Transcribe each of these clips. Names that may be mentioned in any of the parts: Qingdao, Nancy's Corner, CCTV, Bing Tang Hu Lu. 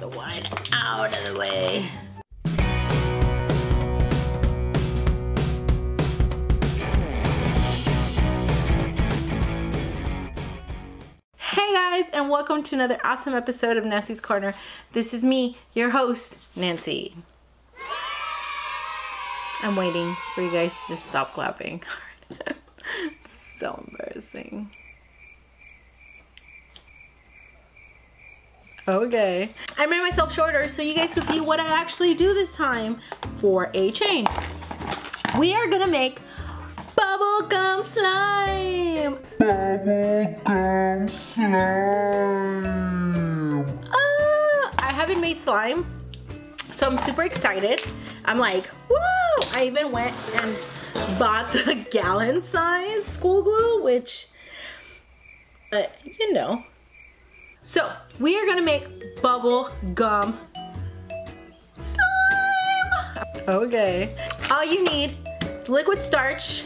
get the wine out of the way. Hey guys, and welcome to another awesome episode of Nancy's Corner. This is me, your host, Nancy. I'm waiting for you guys to just stop clapping. It's so embarrassing. Okay. I made myself shorter so you guys could see what I actually do this time for a change. We are gonna make bubblegum slime. Bubblegum slime. I haven't made slime, so I'm super excited. I'm like, woo! I even went and bought the gallon size school glue, which, you know. So we are gonna make bubble gum slime. Okay. All you need is liquid starch,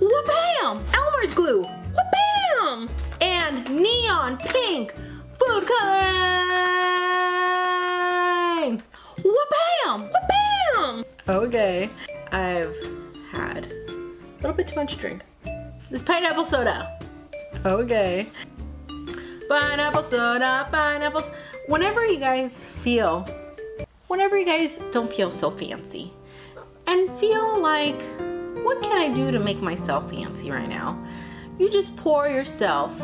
wha-bam, Elmer's glue, wha-bam, and neon pink food coloring. Wha-bam, wha-bam. Okay. I've had a little bit too much drink. This pineapple soda. Okay. Pineapple soda, pineapples. Whenever you guys don't feel so fancy and feel like, what can I do to make myself fancy right now? You just pour yourself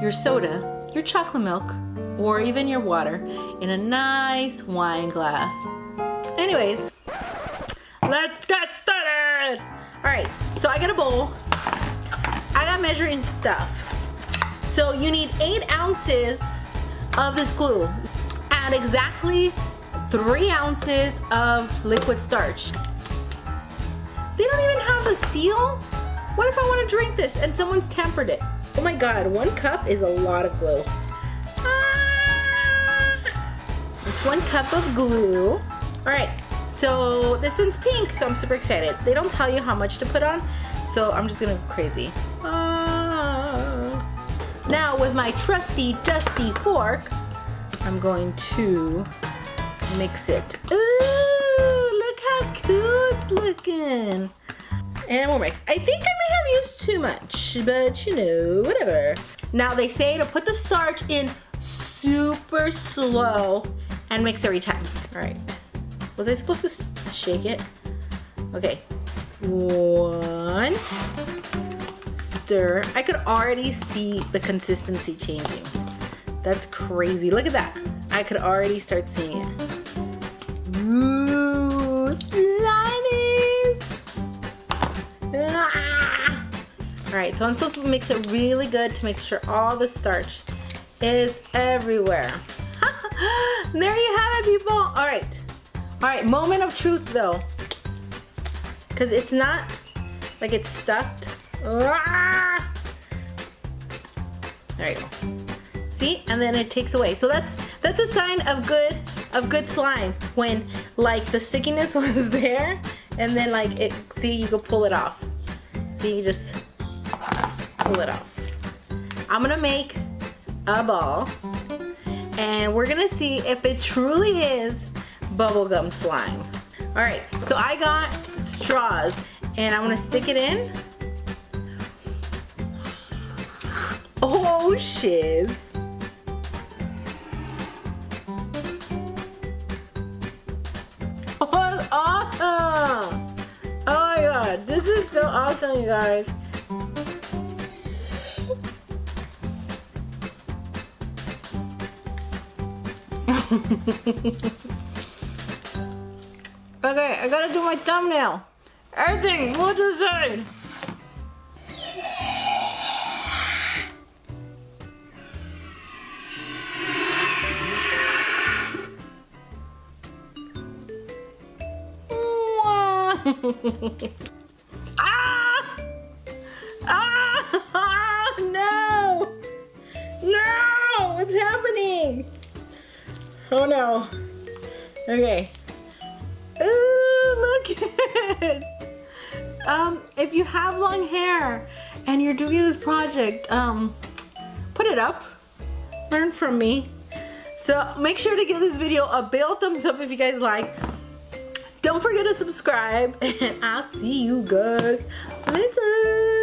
your soda, your chocolate milk, or even your water in a nice wine glass. Anyways, let's get started. All right, so I got a bowl. I got measuring stuff. So you need 8 ounces of this glue. Add exactly 3 ounces of liquid starch. They don't even have a seal? What if I want to drink this and someone's tampered it? Oh my God, 1 cup is a lot of glue. It's 1 cup of glue. All right, so this one's pink, so I'm super excited. They don't tell you how much to put on, so I'm just gonna go crazy. Now with my trusty, dusty fork, I'm going to mix it. Ooh, look how cool it's looking. And we'll mix. I think I may have used too much, but you know, whatever. Now they say to put the starch in super slow and mix every time. All right, was I supposed to shake it? Okay, one. I could already see the consistency changing. That's crazy. Look at that. I could already start seeing it. Ooh, slimy! Ah. Alright, so I'm supposed to mix it really good to make sure all the starch is everywhere. There you have it, people. Alright. Alright, moment of truth though. Because it's not like it's stuck. There you go. See, and then it takes away. So that's a sign of good slime, when like the stickiness was there, and then like it. See, you can pull it off. See, you just pull it off. I'm gonna make a ball, and we're gonna see if it truly is bubblegum slime. All right. So I got straws, and I'm gonna stick it in. Oh, shiz. Oh, that's awesome. Oh my God, this is so awesome, you guys. Okay, I gotta do my thumbnail. Everything, what's inside? Ah! Ah! Ah! No! No! What's happening? Oh no. Okay. Ooh, look at it. If you have long hair and you're doing this project, put it up. Learn from me. So make sure to give this video a big old thumbs up if you guys like. Don't forget to subscribe, and I'll see you guys later.